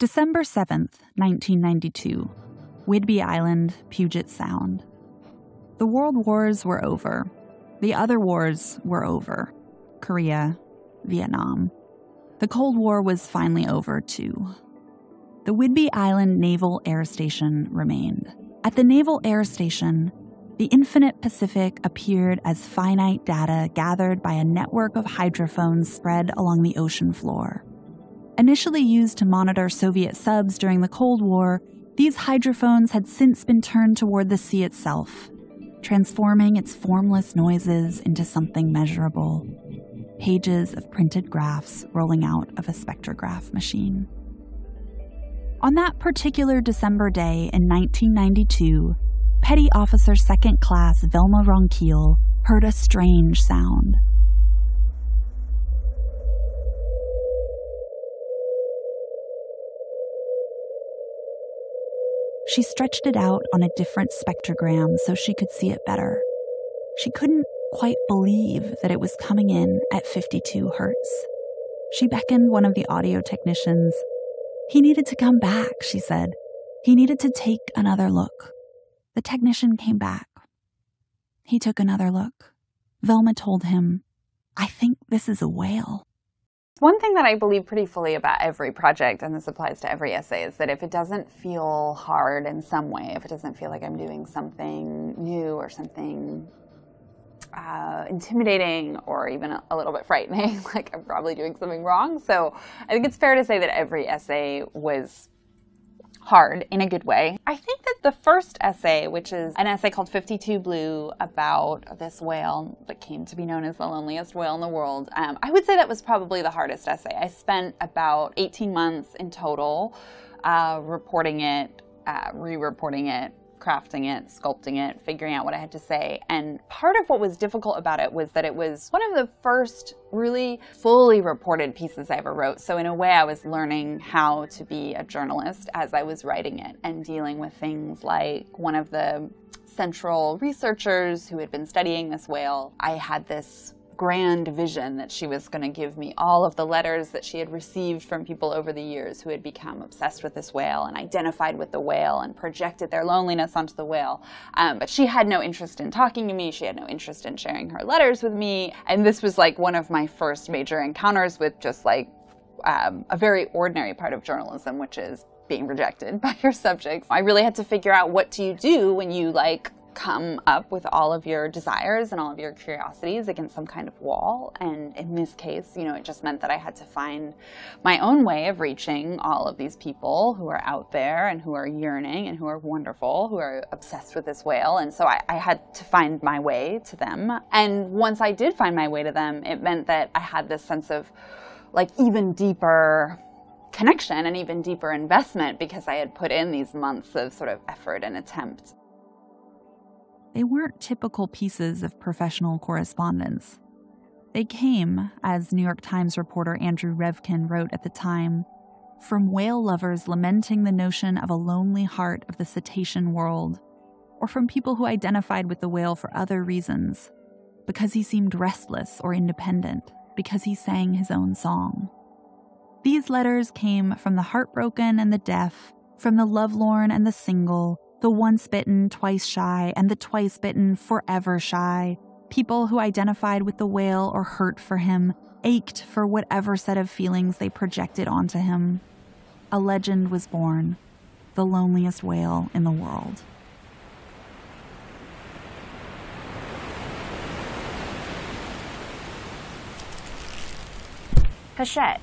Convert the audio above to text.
December 7th, 1992, Whidbey Island, Puget Sound. The world wars were over. The other wars were over. Korea, Vietnam. The Cold War was finally over, too. The Whidbey Island Naval Air Station remained. At the Naval Air Station, the infinite Pacific appeared as finite data gathered by a network of hydrophones spread along the ocean floor. Initially used to monitor Soviet subs during the Cold War, these hydrophones had since been turned toward the sea itself, transforming its formless noises into something measurable. Pages of printed graphs rolling out of a spectrograph machine. On that particular December day in 1992, Petty Officer 2nd Class Velma Ronquil heard a strange sound. She stretched it out on a different spectrogram so she could see it better. She couldn't quite believe that it was coming in at 52 hertz. She beckoned one of the audio technicians. He needed to come back, she said. He needed to take another look. The technician came back. He took another look. Velma told him, I think this is a whale. One thing that I believe pretty fully about every project, and this applies to every essay, is that if it doesn't feel hard in some way, if it doesn't feel like I'm doing something new or something intimidating or even a little bit frightening, like I'm probably doing something wrong. So I think it's fair to say that every essay was hard in a good way. I think that the first essay, which is an essay called 52 Blue about this whale that came to be known as the loneliest whale in the world, I would say that was probably the hardest essay. I spent about 18 months in total reporting it, re-reporting it, crafting it, sculpting it, figuring out what I had to say. And part of what was difficult about it was that it was one of the first really fully reported pieces I ever wrote. So in a way, I was learning how to be a journalist as I was writing it and dealing with things like one of the central researchers who had been studying this whale. I had this grand vision that she was going to give me all of the letters that she had received from people over the years who had become obsessed with this whale and identified with the whale and projected their loneliness onto the whale. But she had no interest in talking to me. She had no interest in sharing her letters with me. And this was like one of my first major encounters with just like a very ordinary part of journalism, which is being rejected by your subjects. I really had to figure out what do you do when you like come up with all of your desires and all of your curiosities against some kind of wall. And in this case, you know, it just meant that I had to find my own way of reaching all of these people who are out there and who are yearning and who are wonderful, who are obsessed with this whale. And so I had to find my way to them. And once I did find my way to them, it meant that I had this sense of like even deeper connection and even deeper investment because I had put in these months of sort of effort and attempt. They weren't typical pieces of professional correspondence. They came, as New York Times reporter Andrew Revkin wrote at the time, from whale lovers lamenting the notion of a lonely heart of the cetacean world, or from people who identified with the whale for other reasons, because he seemed restless or independent, because he sang his own song. These letters came from the heartbroken and the deaf, from the lovelorn and the single, the once bitten, twice shy, and the twice bitten, forever shy. People who identified with the whale or hurt for him, ached for whatever set of feelings they projected onto him. A legend was born, the loneliest whale in the world. Pochette.